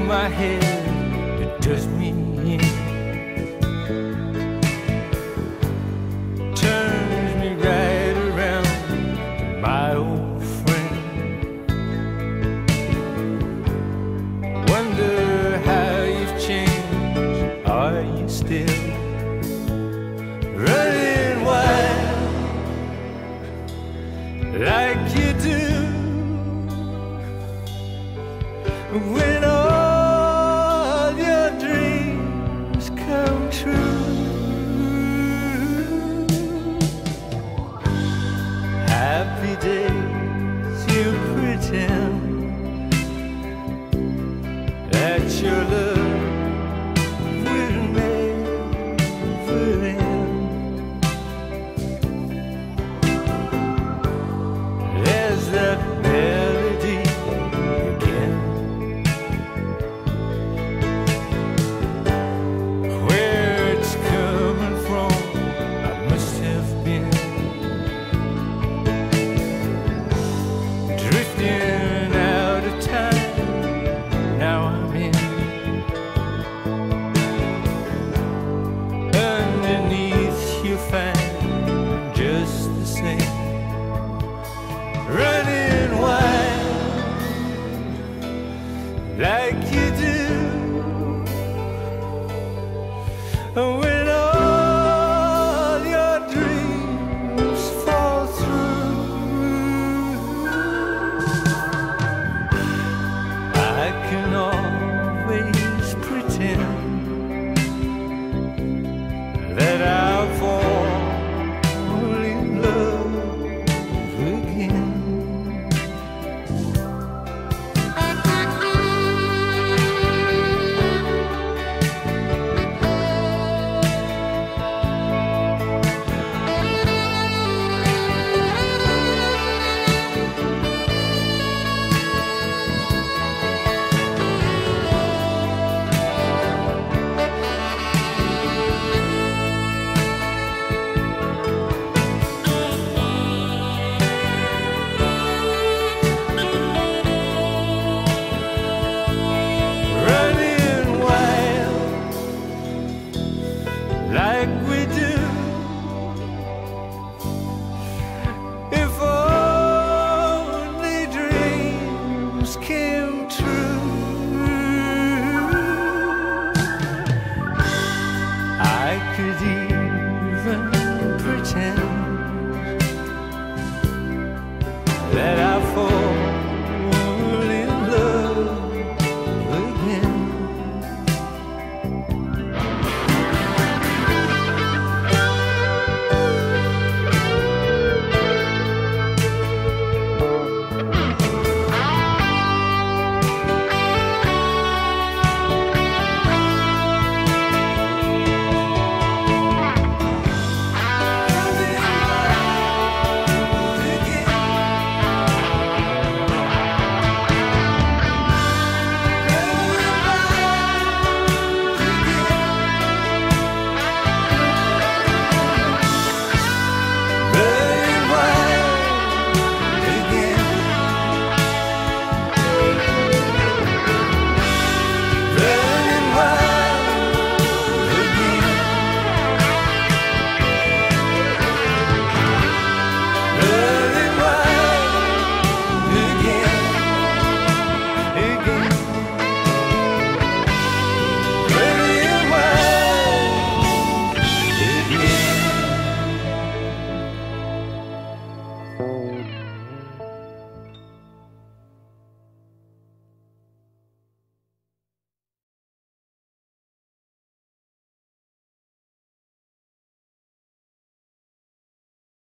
It does me in, turns me right around to my old friend. Wonder how you've changed. Are you still running wild like you do? When happy days you pretend that your love will never end. There's that melody again. Where it's coming from, I must have been just the same, running wild like you do. When all your dreams fall through, I can always pretend